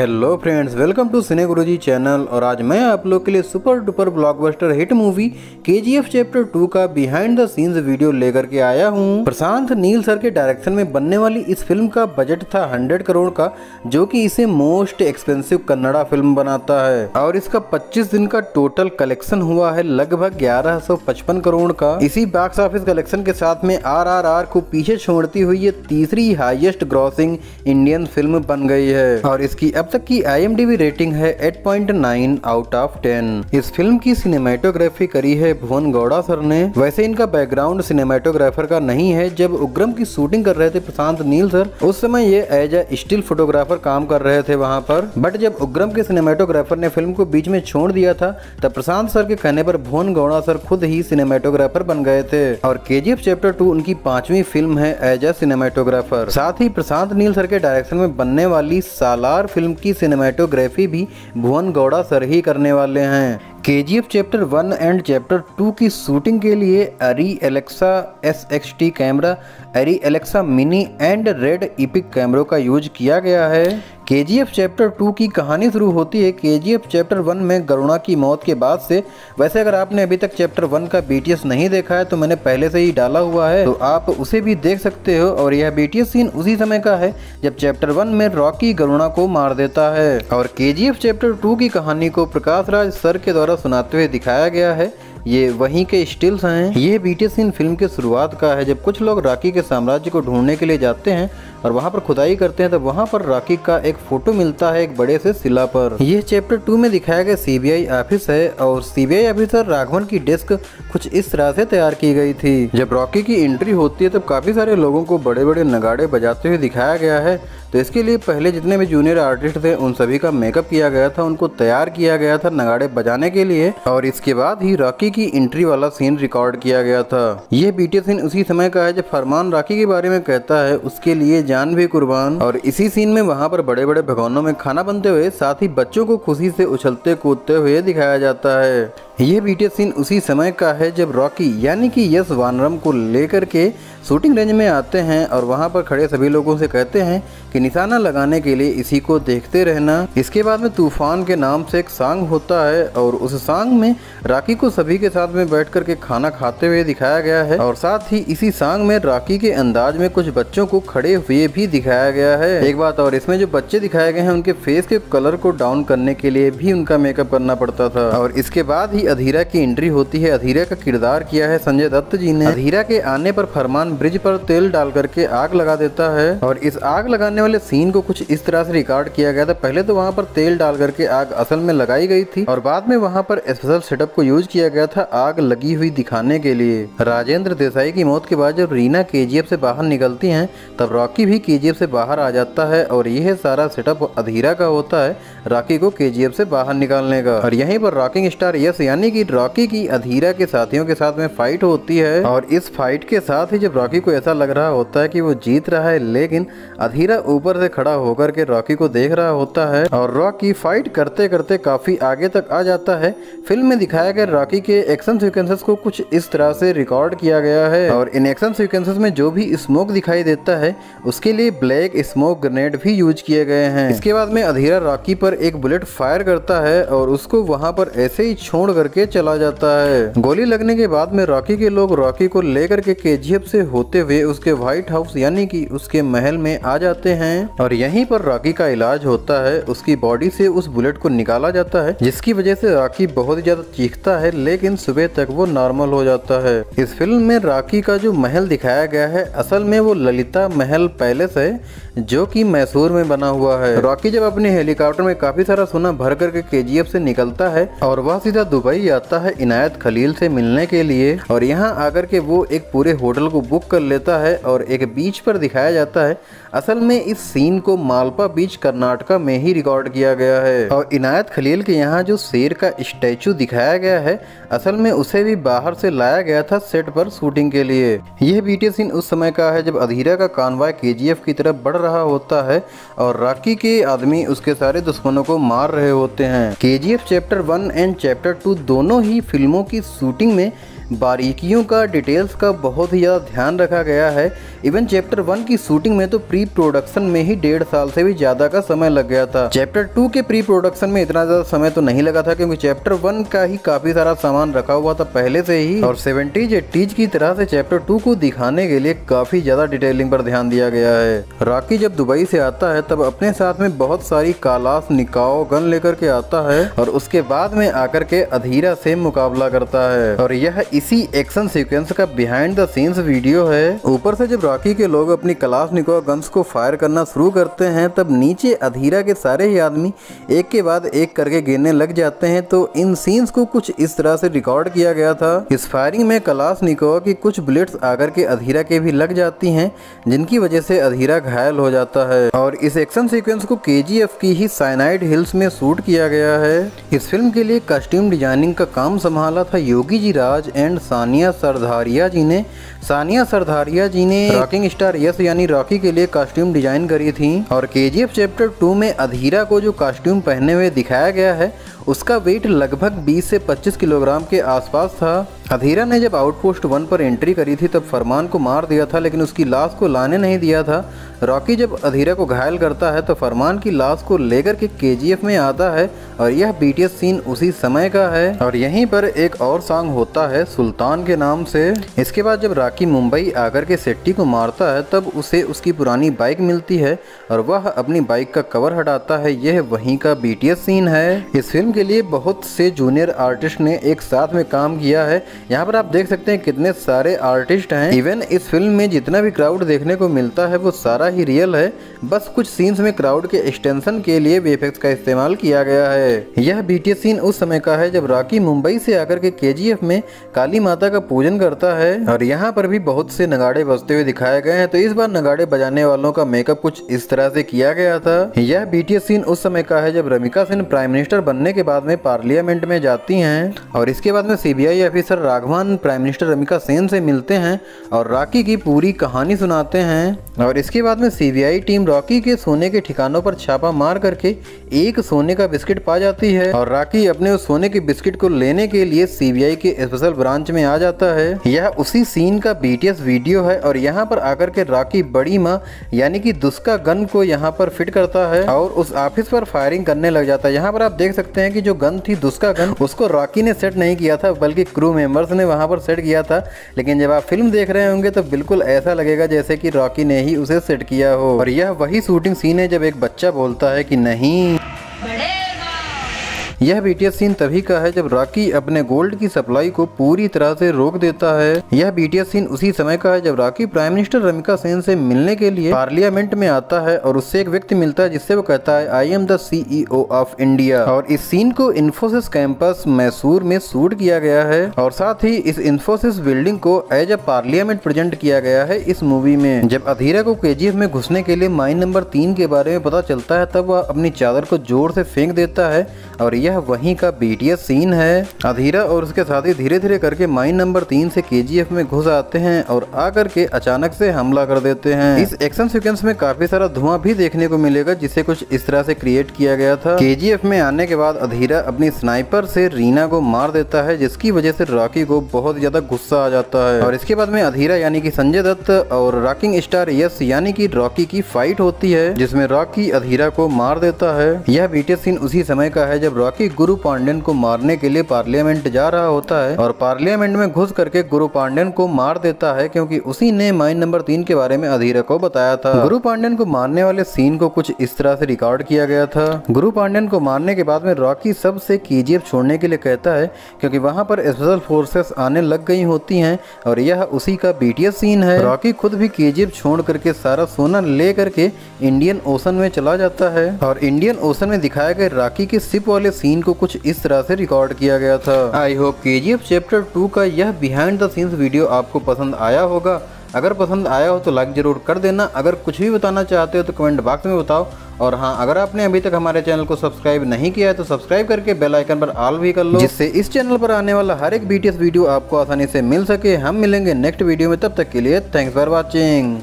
Hello friends, welcome to cine Guruji channel. और आज मैं आप लोग के लिए super duper blockbuster hit movie KGF chapter 2 का बिहाइंड द सीन्स वीडियो लेकर के आया हूं। प्रशांत नील सर के डायरेक्शन में बनने वाली इस फिल्म का बजट था 100 करोड़ का, जो कि इसे मोस्ट एक्सपेंसिव कन्नड़ा फिल्म बनाता है। और इसका 25 दिन का टोटल कलेक्शन हुआ है लगभग 1155 करोड़ का। इसी बॉक्स ऑफिस कलेक्शन के साथ में RRR को पीछे छोड़ती हुई ये तीसरी हाईएस्ट ग्रॉसिंग इंडियन फिल्म बन गई है। और इसकी अब तक की IMDb रेटिंग है 8.9/10। इस फिल्म की सिनेमेटोग्राफी करी है भुवन गौड़ा सर ने। वैसे इनका बैकग्राउंड सिनेमेटोग्राफर का नहीं है। जब उग्रम की शूटिंग कर रहे थे प्रशांत नील सर, उस समय ये एज ए स्टिल फोटोग्राफर काम कर रहे थे वहाँ पर। बट जब उग्रम के सिनेमेटोग्राफर ने फिल्म को बीच में छोड़ दिया था, तब प्रशांत सर के कहने पर भुवन गौड़ा सर खुद ही सिनेमेटोग्राफर बन गए थे। और KGF चैप्टर 2 उनकी 5वीं फिल्म है एज ए सिनेमेटोग्राफर। साथ ही प्रशांत नील सर के डायरेक्शन में बनने वाली सालार फिल्म की सिनेमेटोग्राफी भी भुवन गौड़ा सर ही करने वाले हैं। KGF चैप्टर 1 एंड चैप्टर 2 की शूटिंग के लिए ARRI Alexa SXT camera, ARRI Alexa mini and Red Epic कैमरों का यूज किया गया है। KGF चैप्टर 2 की कहानी शुरू होती है KGF चैप्टर 1 में करुणा की मौत के बाद से। वैसे अगर आपने अभी तक चैप्टर 1 का BTS नहीं देखा है तो मैंने पहले से ही डाला हुआ है, तो आप उसे भी देख सकते हो। और यह BTS सीन उसी समय का है जब चैप्टर 1 में रॉकी करुणा को मार देता है। और KGF चैप्टर 2 की कहानी को प्रकाश राज सर के द्वारा सुनाते हुए दिखाया गया है। ये वहीं के स्टिल्स हैं। ये BTS सीन फिल्म के शुरुआत का है, जब कुछ लोग राकी के साम्राज्य को ढूंढने के लिए जाते हैं और वहाँ पर खुदाई करते हैं, तब वहाँ पर राकी का एक फोटो मिलता है एक बड़े से शिला पर। यह चैप्टर 2 में दिखाया गया CBI ऑफिस है। और CBI ऑफिसर राघवन की डेस्क कुछ इस तरह से तैयार की गई थी। जब रॉकी की एंट्री होती है तब काफी सारे लोगों को बड़े बड़े नगाड़े बजाते हुए दिखाया गया है। तो इसके लिए पहले जितने भी जूनियर आर्टिस्ट थे उन सभी का मेकअप किया गया था, उनको तैयार किया गया था नगाड़े बजाने के लिए। और इसके बाद ही रॉकी की एंट्री वाला सीन रिकॉर्ड किया गया था। यह BTS सीन उसी समय का है जब फरमान रॉकी के बारे में कहता है, उसके लिए जान भी कुर्बान। और इसी सीन में वहाँ पर बड़े बड़े भगौनों में खाना बनते हुए, साथ ही बच्चों को खुशी से उछलते कूदते हुए दिखाया जाता है। यह BTS सीन उसी समय का है जब रॉकी यानी कि यश वानरम को लेकर के शूटिंग रेंज में आते हैं और वहां पर खड़े सभी लोगों से कहते हैं कि निशाना लगाने के लिए इसी को देखते रहना। इसके बाद में तूफान के नाम से एक सांग होता है और उस सांग में रॉकी को सभी के साथ में बैठ करके खाना खाते हुए दिखाया गया है। और साथ ही इसी सांग में रॉकी के अंदाज में कुछ बच्चों को खड़े हुए भी दिखाया गया है। एक बात और, इसमें जो बच्चे दिखाए गए हैं उनके फेस के कलर को डाउन करने के लिए भी उनका मेकअप करना पड़ता था। और इसके बाद ही अधीरा की एंट्री होती है। अधीरा का किरदार किया है संजय दत्त जी ने। अधीरा के आने पर फरमान ब्रिज पर तेल डाल करके आग लगा देता है। और इस आग लगाने वाले सीन को कुछ इस तरह से रिकॉर्ड किया गया था। पहले तो वहाँ पर तेल डाल करके आग असल में लगाई गई थी और बाद में वहाँ पर स्पेशल सेटअप को यूज किया गया था आग लगी हुई दिखाने के लिए। राजेंद्र देसाई की मौत के बाद जब रीना KGF से बाहर निकलती है, तब रॉकी भी KGF से बाहर आ जाता है। और यह सारा सेटअप अधीरा का होता है, रॉकी को KGF से बाहर निकालने का। और यहीं पर रॉकिंग स्टार यश यानी कि रॉकी की अधीरा के साथियों के साथ में फाइट होती है। और इस फाइट के साथ ही जब रॉकी को ऐसा लग रहा होता है कि वो जीत रहा है, लेकिन अधीरा ऊपर से खड़ा होकर के रॉकी को देख रहा होता है। और रॉकी फाइट करते करते काफी आगे तक आ जाता है। फिल्म में दिखाया गया रॉकी के एक्शन सीक्वेंसेस को कुछ इस तरह से रिकॉर्ड किया गया है। और इन एक्शन सीक्वेंसेस में जो भी स्मोक दिखाई देता है उसके लिए ब्लैक स्मोक ग्रेनेड भी यूज किए गए हैं। इसके बाद में अधीरा रॉकी पर एक बुलेट फायर करता है और उसको वहाँ पर ऐसे ही छोड़ करके चला जाता है। गोली लगने के बाद में रॉकी के लोग रॉकी को लेकर के KGF से होते हुए उसके व्हाइट हाउस यानी कि उसके महल में आ जाते हैं। और यहीं पर रॉकी का इलाज होता है। उसकी बॉडी से उस बुलेट को निकाला जाता है, जिसकी वजह से रॉकी बहुत ही ज्यादा चीखता है, लेकिन सुबह तक वो नॉर्मल हो जाता है। इस फिल्म में रॉकी का जो महल दिखाया गया है, असल में वो ललिता महल पैलेस है, जो कि मैसूर में बना हुआ है। रॉकी जब अपने हेलीकॉप्टर में काफी सारा सोना भर करके KGF से निकलता है और वह सीधा दुबई आता है इनायत खलील से मिलने के लिए। और यहाँ आकर के वो एक पूरे होटल को बुक कर लेता है और एक बीच पर दिखाया जाता है। असल में इस सीन को मालपा बीच कर्नाटका में ही रिकॉर्ड किया गया है। और इनायत खलील के यहाँ जो शेर का स्टैचू दिखाया गया है, असल में उसे भी बाहर से लाया गया था सेट पर शूटिंग के लिए। यह BTS सीन उस समय का है जब अधीरा का कानवाय KGF की तरफ बढ़ रहा होता है और रॉकी के आदमी उसके सारे दुश्मनों को मार रहे होते हैं। KGF चैप्टर 1 एंड चैप्टर 2 दोनों ही फिल्मों की शूटिंग में बारीकियों का डिटेल्स का बहुत ही ज़्यादा ध्यान रखा गया है। इवन चैप्टर 1 की शूटिंग में तो प्री प्रोडक्शन में ही 1.5 साल से भी ज़्यादा का समय लग गया था। चैप्टर 2 के प्री प्रोडक्शन में इतना ज़्यादा समय तो नहीं लगा था क्योंकि चैप्टर 1 का ही काफ़ी सारा सामान रखा हुआ था पहले से ही, और 70s 80s की तरह से चैप्टर 2 को दिखाने के लिए काफ़ी ज़्यादा डिटेलिंग पर ध्यान दिया गया है। राकी जब दुबई से आता है तब अपने साथ में बहुत सारी कालाश निकाओ गन लेकर के आता है और उसके बाद में आकर के अधीरा से मुकाबला करता है, और यह इसी एक्शन सीक्वेंस का बिहाइंड द सीन्स वीडियो है। ऊपर से जब राकी के लोग अपनी कलाशनिकोव गन्स को फायर करना शुरू करते हैं तब नीचे अधीरा के सारे ही आदमी एक के बाद एक करके गिरने लग जाते हैं, तो इन सीन्स को कुछ इस तरह से रिकॉर्ड किया गया था। इस फायरिंग में कलाशनिकोव की कुछ बुलेट्स आकर के अधीरा के भी लग जाती हैं, जिनकी वजह से अधीरा घायल हो जाता है, और इस एक्शन सीक्वेंस को KGF की ही साइनाइड हिल्स में शूट किया गया है। इस फिल्म के लिए कॉस्ट्यूम डिजाइनिंग का काम संभाला था योगी राज एंड सानिया सरधारिया जी ने। सानिया सरधारिया जी ने रॉकिंग स्टार यश यानी रॉकी के लिए कॉस्ट्यूम डिजाइन करी थी, और KGF चैप्टर 2 में अधीरा को जो कॉस्ट्यूम पहने हुए दिखाया गया है उसका वेट लगभग 20 से 25 किलोग्राम के आसपास था। अधीरा ने जब आउटपोस्ट 1 पर एंट्री करी थी तब फरमान को मार दिया था, लेकिन उसकी लाश को लाने नहीं दिया था। रॉकी जब अधीरा को घायल करता है तो फरमान की लाश को लेकर के KGF में आता है, और यह BTS सीन उसी समय का है। और यहीं पर एक और सॉन्ग होता है सुल्तान के नाम से। इसके बाद जब राकी मुंबई आकर के शेट्टी को मारता है तब उसे उसकी पुरानी बाइक मिलती है और वह अपनी बाइक का कवर हटाता है, यह वहीं का BTS सीन है। इस फिल्म के लिए बहुत से जूनियर आर्टिस्ट ने एक साथ में काम किया है। यहाँ पर आप देख सकते हैं कितने सारे आर्टिस्ट हैं। इवन इस फिल्म में जितना भी क्राउड देखने को मिलता है वो सारा ही रियल है, बस कुछ सीन्स में क्राउड के एक्सटेंशन के लिए वीएफएक्स का इस्तेमाल किया गया है। यह BTS सीन उस समय का है जब राकी मुंबई से आकर के KGF में काली माता का पूजन करता है, और यहाँ पर भी बहुत से नगाड़े बजते हुए दिखाए गए हैं। तो इस बार नगाड़े बजाने वालों का मेकअप कुछ इस तरह से किया गया था। यह BTS सीन उस समय का है जब रमिका सेन प्राइम मिनिस्टर बनने के बाद में पार्लियामेंट में जाती है, और इसके बाद में CBI officer Raghavan prime minister Ramika Sen से मिलते हैं और राकी की पूरी कहानी सुनाते हैं, और इसके बाद में CBI टीम रॉकी के सोने के ठिकानों पर छापा मार करके एक सोने का बिस्किट पा जाती है, और राकी अपने उस सोने के बिस्किट को लेने के लिए CBI के स्पेशल ब्रांच में आ जाता है। यह उसी सीन का BTS वीडियो है, और यहाँ पर आकर के राकी बड़ी माँ यानी कि दुष्का गन को यहाँ पर फिट करता है और उस ऑफिस पर फायरिंग करने लग जाता है। यहाँ पर आप देख सकते हैं कि जो गन थी दुष्का गन, उसको राकी ने सेट नहीं किया था बल्कि क्रू मेंबर्स ने वहाँ पर सेट किया था, लेकिन जब आप फिल्म देख रहे होंगे तो बिल्कुल ऐसा लगेगा जैसे कि रॉकी ने ही उसे सेट किया हो। और यह वही शूटिंग सीन है जब एक बच्चा बोलता है कि नहीं। यह BTS सीन तभी का है जब राकी अपने गोल्ड की सप्लाई को पूरी तरह से रोक देता है। यह BTS सीन उसी समय का है जब Rocky prime minister Ramika Sen से मिलने के लिए पार्लियामेंट में आता है, और उससे एक व्यक्ति मिलता है जिससे वो कहता है I am the CEO of India, और इस सीन को इन्फोसिस कैंपस मैसूर में शूट किया गया है, और साथ ही इस इन्फोसिस बिल्डिंग को एज अ पार्लियामेंट प्रेजेंट किया गया है इस मूवी में। जब अधीरा को KGF में घुसने के लिए माइन नंबर 3 के बारे में पता चलता है तब वह अपनी चादर को जोर से फेंक देता है, और यह वहीं का BTS सीन है। अधीरा और उसके साथी धीरे धीरे करके माइन नंबर 3 से KGF में घुस आते हैं और आकर के अचानक से हमला कर देते हैं। इस एक्शन सीक्वेंस में काफी सारा धुआं भी देखने को मिलेगा जिसे कुछ इस तरह से क्रिएट किया गया था। KGF में आने के बाद अधीरा अपनी स्नाइपर से रीना को मार देता है, जिसकी वजह से राकी को बहुत ज्यादा गुस्सा आ जाता है, और इसके बाद में अधीरा यानी कि संजय दत्त और रॉकिंग स्टार यश यानी कि रॉकी की फाइट होती है, जिसमें रॉकी अधीरा को मार देता है। यह BTS सीन उसी समय का है जब रॉकी गुरु पांडियन को मारने के लिए पार्लियामेंट जा रहा होता है और पार्लियामेंट में घुस करके गुरु पांडियन को मार देता है, क्योंकि उसी ने माइन नंबर 3 के बारे में अधीरा को बताया था। गुरु पांडियन को मारने वाले सीन को कुछ इस तरह से रिकॉर्ड किया गया था। गुरु पांडियन को मारने के बाद में रॉकी सबसे KGF छोड़ने के लिए कहता है, क्योंकि वहाँ पर स्पेशल फोर्सेस आने लग गई होती है, और यह उसी का BTS सीन है। रॉकी खुद भी KGF छोड़ करके सारा सोना ले करके इंडियन ओशन में चला जाता है, और इंडियन ओशन में दिखाया गया रॉकी के शिप वाले सीन को कुछ इस तरह से रिकॉर्ड किया गया था। आई होप KGF चैप्टर 2 का यह बिहाइंड द सीन्स वीडियो आपको पसंद आया होगा। अगर पसंद आया हो तो लाइक जरूर कर देना। अगर कुछ भी बताना चाहते हो तो कमेंट बॉक्स में बताओ, और हाँ, अगर आपने अभी तक हमारे चैनल को सब्सक्राइब नहीं किया है तो सब्सक्राइब करके बेल आइकन पर ऑल भी कर लो, जिससे इस चैनल पर आने वाला हर एक BTS वीडियो आपको आसानी से मिल सके। हम मिलेंगे नेक्स्ट वीडियो में, तब तक के लिए थैंक्स फॉर वॉचिंग।